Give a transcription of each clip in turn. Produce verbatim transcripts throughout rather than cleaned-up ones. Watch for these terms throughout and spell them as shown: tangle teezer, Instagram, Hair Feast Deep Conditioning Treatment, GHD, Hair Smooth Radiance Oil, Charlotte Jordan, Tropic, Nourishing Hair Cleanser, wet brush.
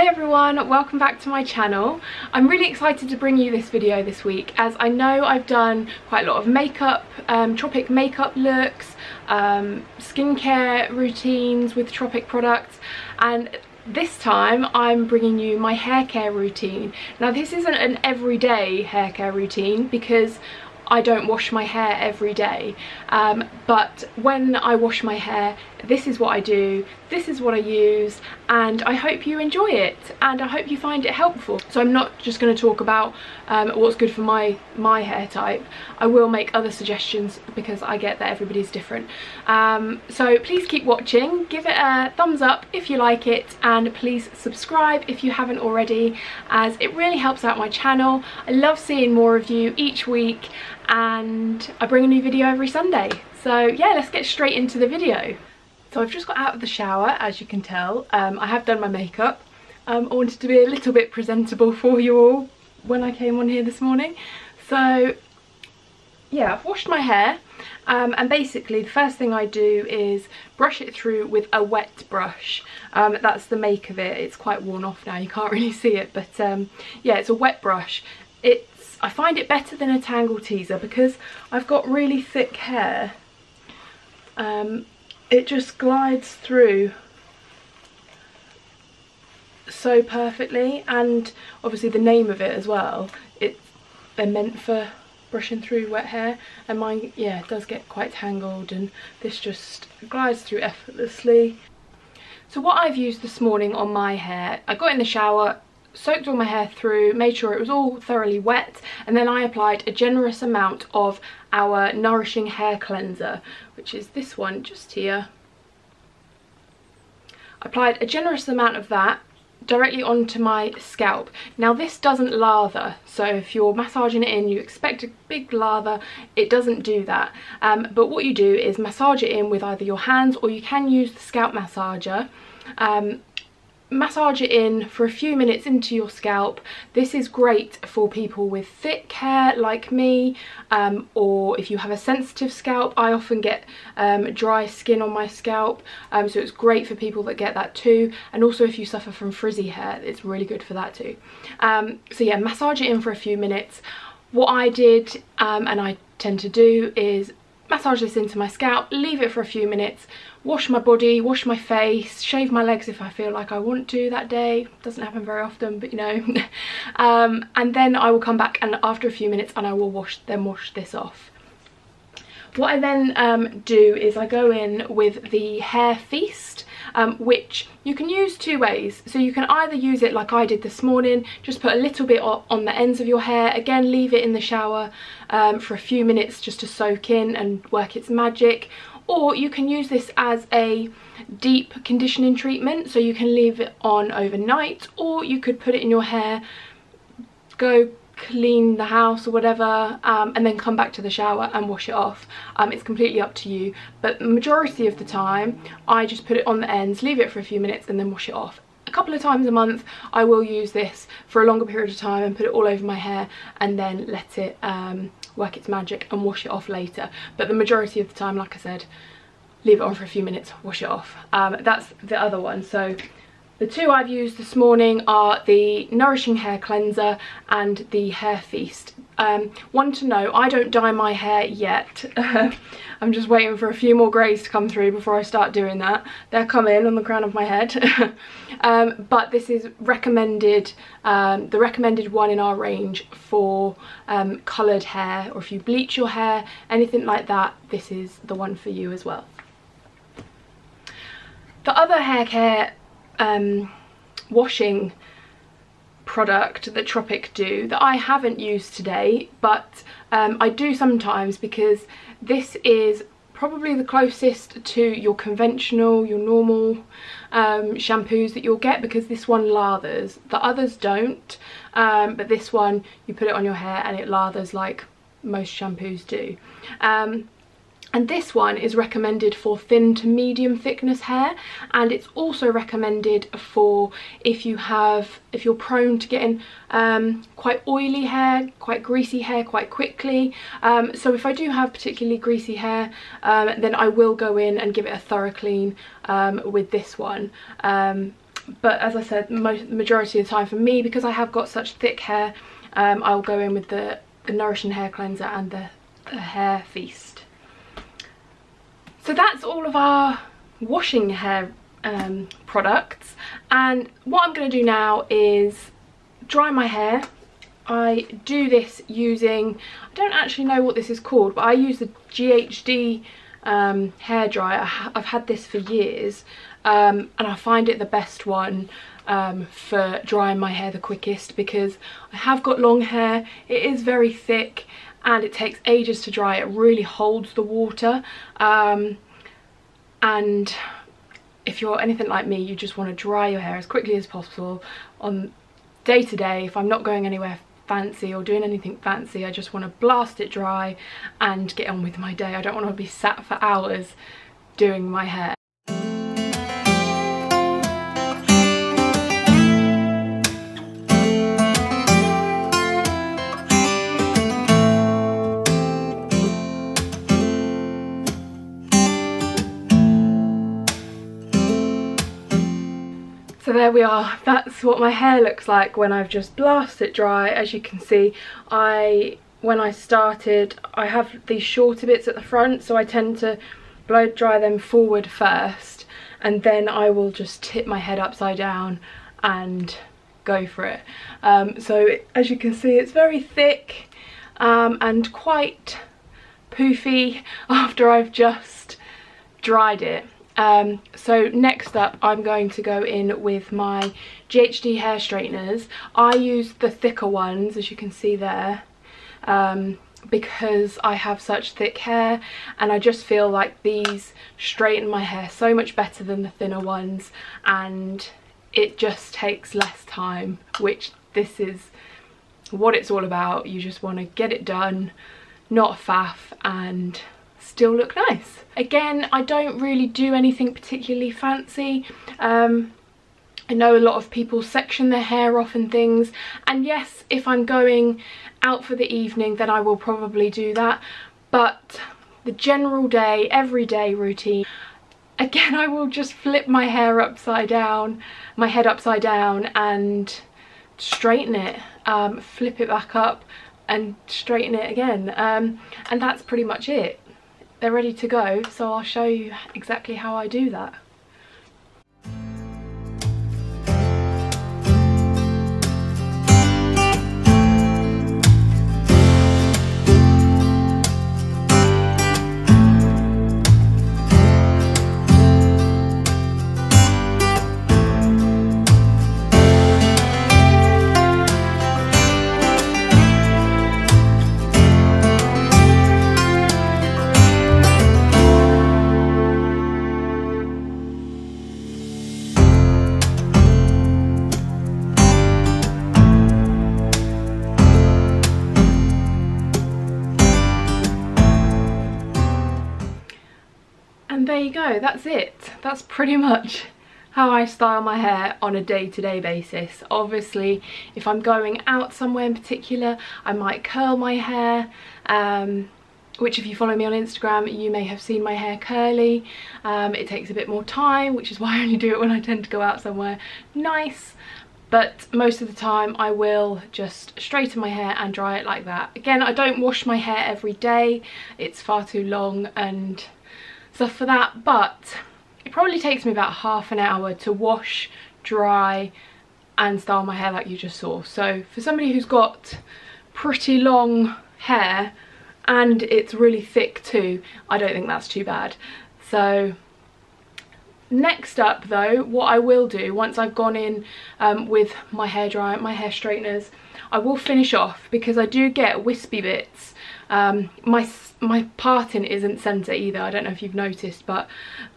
Hi everyone, welcome back to my channel. I'm really excited to bring you this video this week as I know I've done quite a lot of makeup, um, Tropic makeup looks, um, skincare routines with Tropic products, and this time I'm bringing you my hair care routine. Now this isn't an everyday hair care routine because I don't wash my hair every day, um, but when I wash my hair, this is what I do, this is what I use, and I hope you enjoy it and I hope you find it helpful. So I'm not just going to talk about um, what's good for my my hair type. I will make other suggestions because I get that everybody's different. Um, so please keep watching, give it a thumbs up if you like it, and please subscribe if you haven't already, as it really helps out my channel. I love seeing more of you each week, and I bring a new video every Sunday. So yeah, let's get straight into the video. So I've just got out of the shower, as you can tell. Um, I have done my makeup. Um, I wanted to be a little bit presentable for you all when I came on here this morning. So yeah, I've washed my hair, um, and basically the first thing I do is brush it through with a wet brush. Um, that's the make of it. It's quite worn off now, you can't really see it, but um, yeah, it's a wet brush. It's I find it better than a tangle teezer because I've got really thick hair. Um, it just glides through so perfectly, and obviously the name of it as well. It's they're meant for brushing through wet hair, and mine, yeah, it does get quite tangled, and this just glides through effortlessly. So what I've used this morning on my hair, I got in the shower, soaked all my hair through, made sure it was all thoroughly wet, and then I applied a generous amount of our Nourishing Hair Cleanser, which is this one just here. I applied a generous amount of that directly onto my scalp. Now this doesn't lather, so if you're massaging it in, you expect a big lather. It doesn't do that, um, but what you do is massage it in with either your hands, or you can use the scalp massager. Um, massage it in for a few minutes into your scalp. This is great for people with thick hair like me, um, or if you have a sensitive scalp. I often get um, dry skin on my scalp, um, so it's great for people that get that too, and also if you suffer from frizzy hair, it's really good for that too. Um, so yeah, massage it in for a few minutes. What I did, um, and I tend to do, is massage this into my scalp, leave it for a few minutes, wash my body, wash my face, shave my legs if I feel like I want to that day. Doesn't happen very often, but you know. um, and then I will come back, and after a few minutes, and I will wash then wash this off. What I then um, do is I go in with the Hair Feast, um, which you can use two ways. So you can either use it like I did this morning, just put a little bit on the ends of your hair. Again, leave it in the shower um, for a few minutes just to soak in and work its magic. Or you can use this as a deep conditioning treatment. So you can leave it on overnight, or you could put it in your hair, go clean the house or whatever, um, and then come back to the shower and wash it off. Um, it's completely up to you, but the majority of the time I just put it on the ends, leave it for a few minutes, and then wash it off. A couple of times a month I will use this for a longer period of time and put it all over my hair, and then let it um, work its magic and wash it off later. But the majority of the time, like I said, leave it on for a few minutes, wash it off. Um, that's the other one. So the two I've used this morning are the Nourishing Hair Cleanser and the Hair Feast. Um, one to know, I don't dye my hair yet. I'm just waiting for a few more greys to come through before I start doing that. They're coming on the crown of my head. um, but this is recommended, um, the recommended one in our range for um, coloured hair, or if you bleach your hair, anything like that, this is the one for you as well. The other hair care Um, washing product that Tropic do that I haven't used today, but um, I do sometimes, because this is probably the closest to your conventional, your normal um, shampoos that you'll get, because this one lathers. The others don't, um, but this one, you put it on your hair and it lathers like most shampoos do. Um, And this one is recommended for thin to medium thickness hair, and it's also recommended for if you have, if you're prone to getting um, quite oily hair, quite greasy hair quite quickly. Um, so if I do have particularly greasy hair, um, then I will go in and give it a thorough clean um, with this one. Um, but as I said, most, majority of the time for me, because I have got such thick hair, um, I'll go in with the, the Nourishing Hair Cleanser and the, the Hair Feast. So that's all of our washing hair um, products, and what I'm going to do now is dry my hair. I do this using, I don't actually know what this is called, but I use the G H D um, hairdryer. I've had this for years, um, and I find it the best one um, for drying my hair the quickest, because I have got long hair, it is very thick, and it takes ages to dry. It really holds the water, um, and if you're anything like me, you just want to dry your hair as quickly as possible on day to day. If I'm not going anywhere fancy or doing anything fancy, I just want to blast it dry and get on with my day. I don't want to be sat for hours doing my hair. So there we are, that's what my hair looks like when I've just blasted it dry. As you can see, I when I started, I have these shorter bits at the front, so I tend to blow dry them forward first, and then I will just tip my head upside down and go for it. Um, so it, as you can see, it's very thick um, and quite poofy after I've just dried it. Um, so next up, I'm going to go in with my G H D hair straighteners. I use the thicker ones, as you can see there, um, because I have such thick hair, and I just feel like these straighten my hair so much better than the thinner ones, and it just takes less time, which this is what it's all about. You just want to get it done, not faff, and still look nice. Again, I don't really do anything particularly fancy. Um, I know a lot of people section their hair off and things, and yes, if I'm going out for the evening, then I will probably do that, but the general day, everyday routine, again, I will just flip my hair upside down, my head upside down, and straighten it, um, flip it back up and straighten it again, um, and that's pretty much it. They're ready to go, so I'll show you exactly how I do that. There you go, that's it. That's pretty much how I style my hair on a day-to-day basis. Obviously, if I'm going out somewhere in particular, I might curl my hair, um, which if you follow me on Instagram, you may have seen my hair curly. Um, it takes a bit more time, which is why I only do it when I tend to go out somewhere nice. But most of the time I will just straighten my hair and dry it like that. Again, I don't wash my hair every day. It's far too long and stuff for that, but it probably takes me about half an hour to wash, dry and style my hair like you just saw. So for somebody who's got pretty long hair and it's really thick too, I don't think that's too bad. So next up though, what I will do once I've gone in um, with my hair dryer, my hair straighteners, I will finish off because I do get wispy bits. Um, my my parting isn't centre either, I don't know if you've noticed, but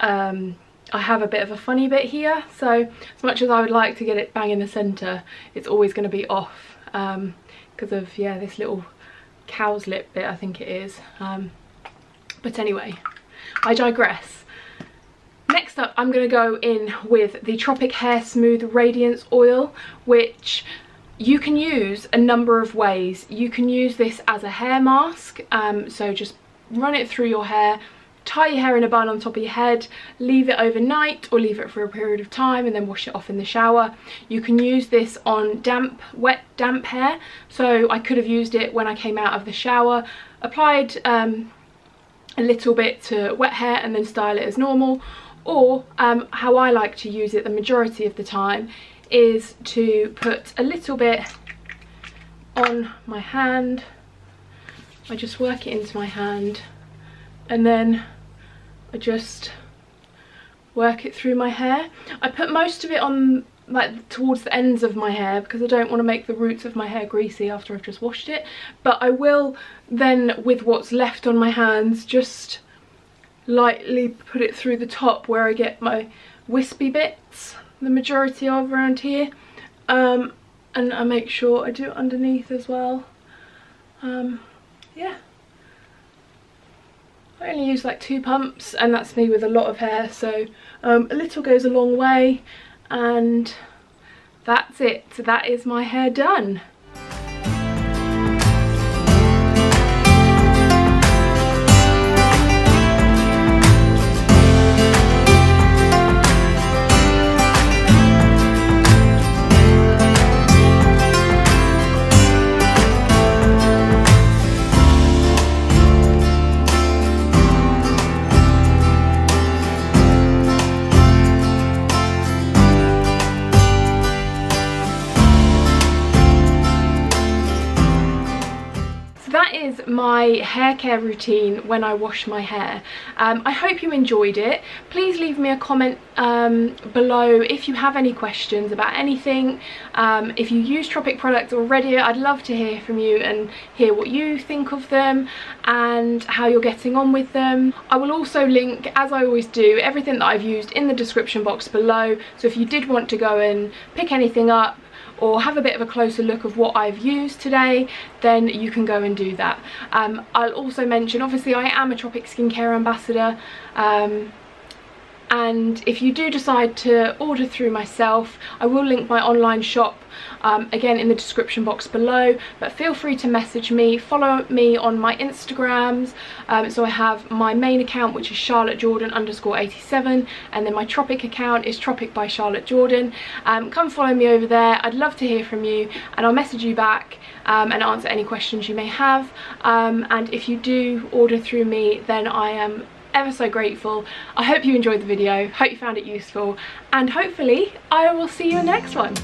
um, I have a bit of a funny bit here, so as much as I would like to get it bang in the centre, it's always going to be off um, because of, yeah, this little cow's lip bit, I think it is. Um, but anyway, I digress. Next up, I'm going to go in with the Tropic Hair Smooth Radiance Oil, which you can use a number of ways. You can use this as a hair mask, um, so just run it through your hair tie your hair in a bun on top of your head, leave it overnight or leave it for a period of time and then wash it off in the shower. You can use this on damp, wet, damp hair. So I could have used it when I came out of the shower, applied um, a little bit to wet hair and then style it as normal. Or um, how I like to use it the majority of the time is to put a little bit on my hand. I just work it into my hand and then I just work it through my hair. I put most of it on like towards the ends of my hair because I don't want to make the roots of my hair greasy after I've just washed it, but I will then with what's left on my hands just lightly put it through the top where I get my wispy bits, the majority of around here, um, and I make sure I do it underneath as well. Um, yeah, I only use like two pumps and that's me with a lot of hair, so um, a little goes a long way, and that's it. So that is my hair done. My hair care routine when I wash my hair. Um, I hope you enjoyed it. Please leave me a comment um, below if you have any questions about anything. Um, if you use Tropic products already, I'd love to hear from you and hear what you think of them and how you're getting on with them. I will also link, as I always do, everything that I've used in the description box below. So if you did want to go and pick anything up, or have a bit of a closer look of what I've used today, then you can go and do that. Um, I'll also mention, obviously I am a Tropic skincare ambassador, um, and if you do decide to order through myself, I will link my online shop um, again in the description box below, but feel free to message me, follow me on my Instagrams. Um, so I have my main account, which is Charlotte Jordan underscore eighty-seven, and then my Tropic account is Tropic by Charlotte Jordan. Um, come follow me over there, I'd love to hear from you, and I'll message you back um, and answer any questions you may have. Um, and if you do order through me, then I am ever so grateful. I hope you enjoyed the video, hope you found it useful, and hopefully I will see you in the next one.